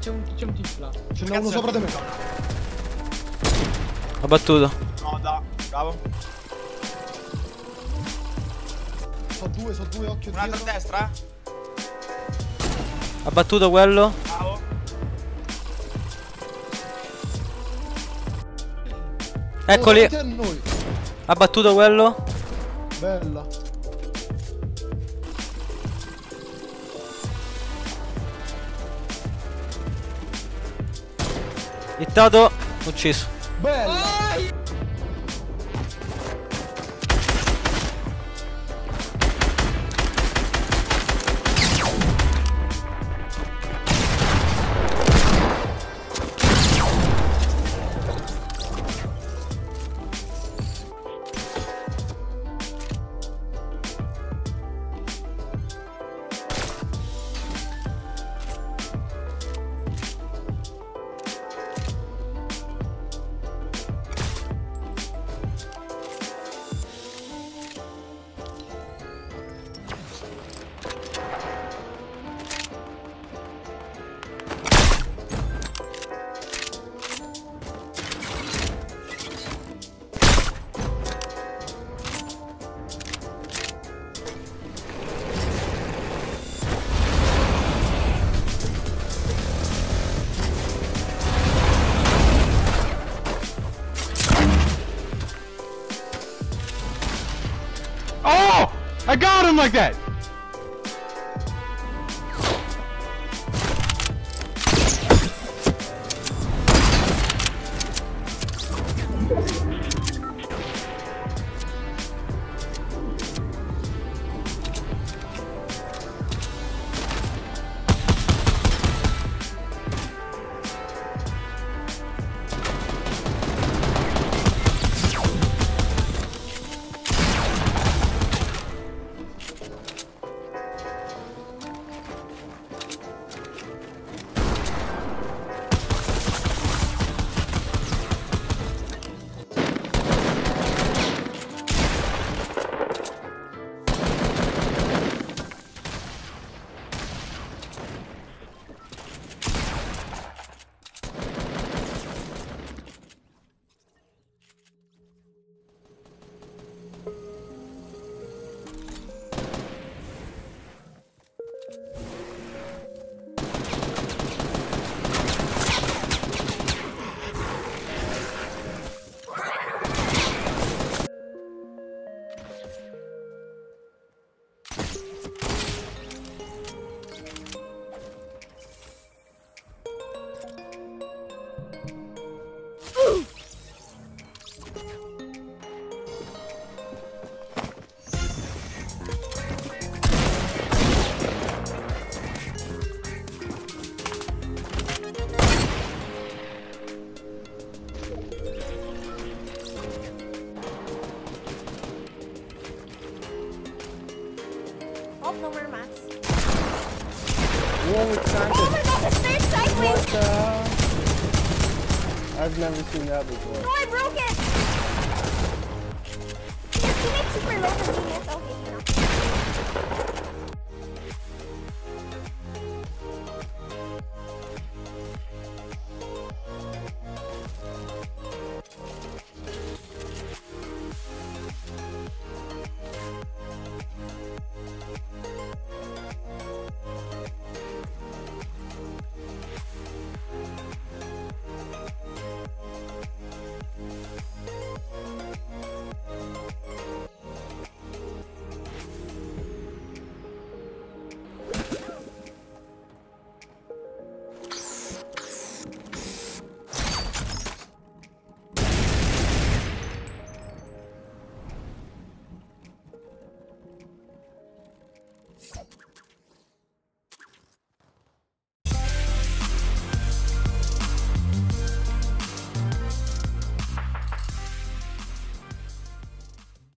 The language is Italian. c'è un tip là. Ce n'è uno sopra di me. Ho battuto. No, da, bravo. So due, occhio. Un altro a destra, eh. Ha battuto quello? Bravo. Eccoli. Ha battuto quello? Bella. Hittato, ucciso. Bella. Oh! I got him like that! Oh my god, the snake sideways! What the... I've never seen that before. No, I broke it! His teammate's super low for me, it's okay, you know.